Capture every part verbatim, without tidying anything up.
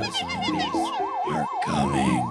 The zombies are coming. The zombies are coming.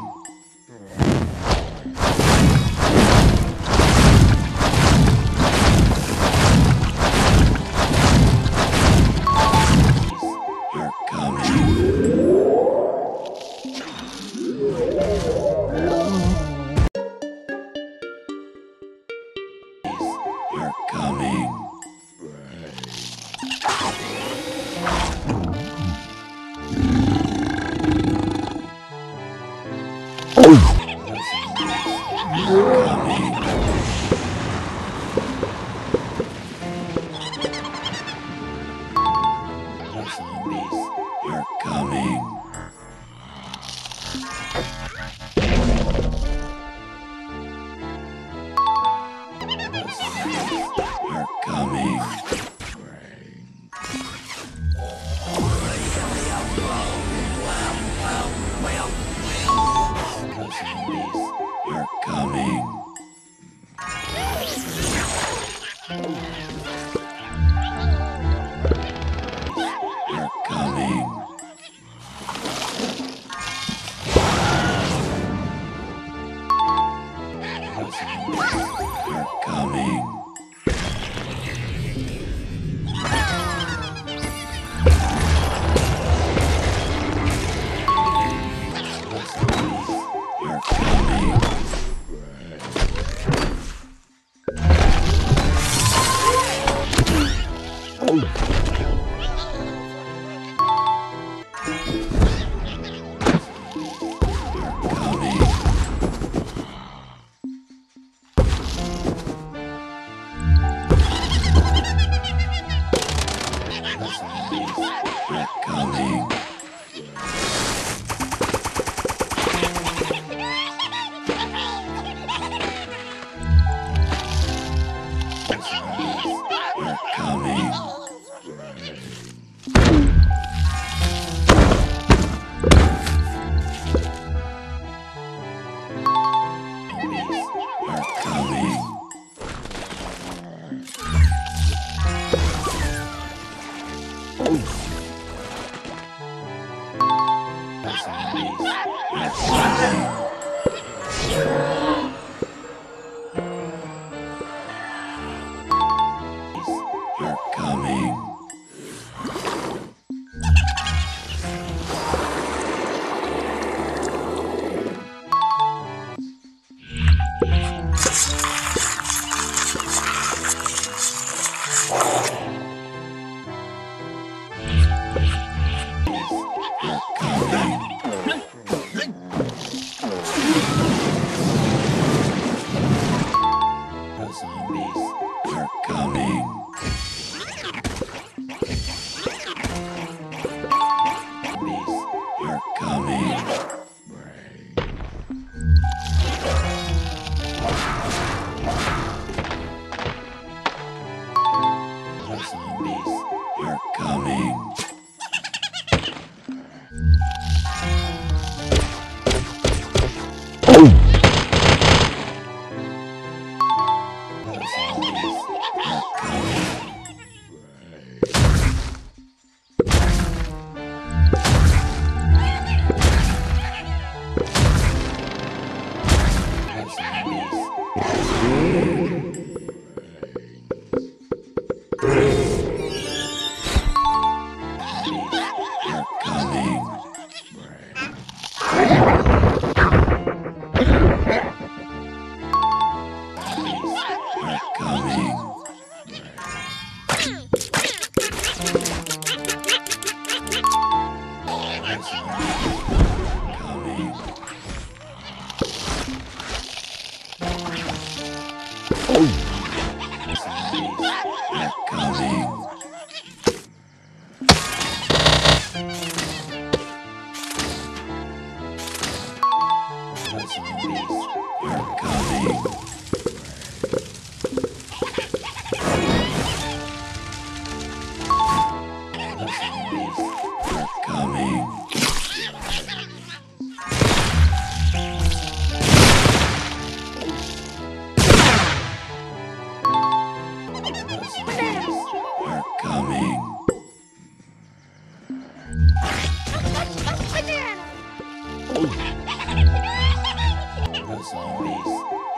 The zombies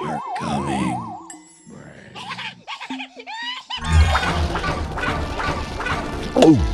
are coming. Oh!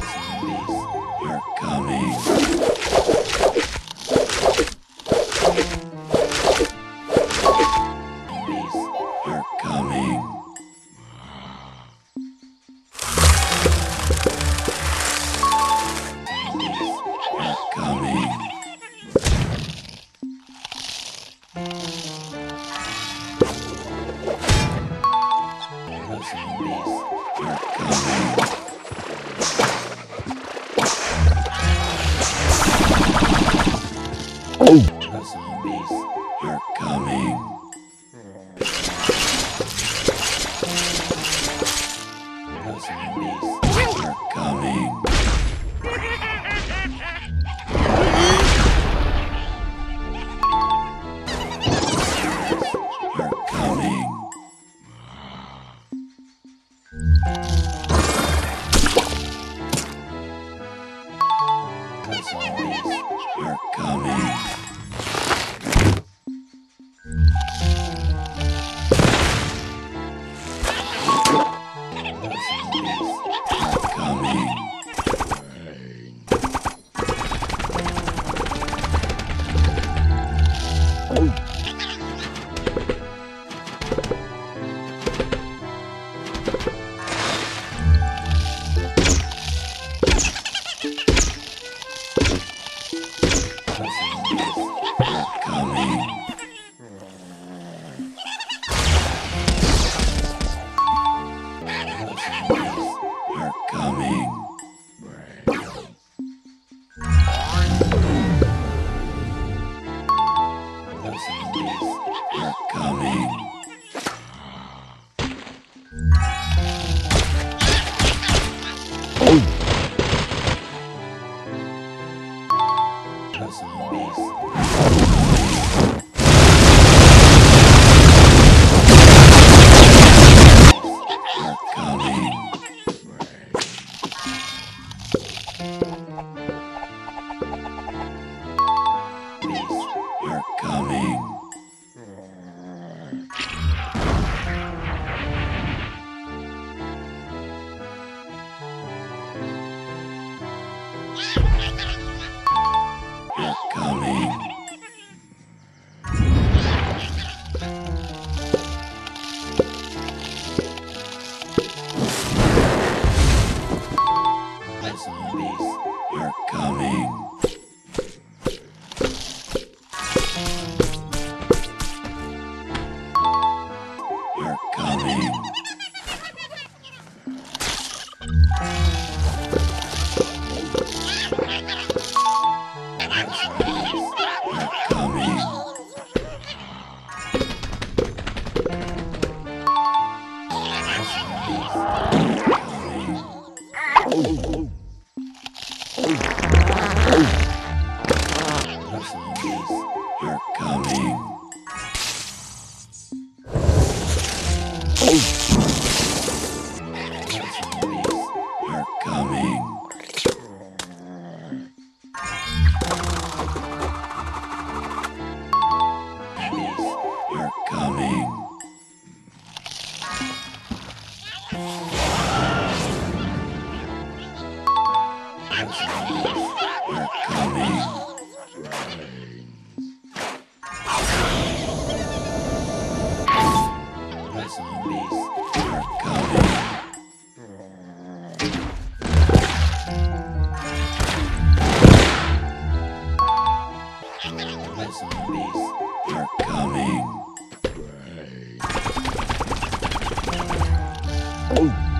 Oh!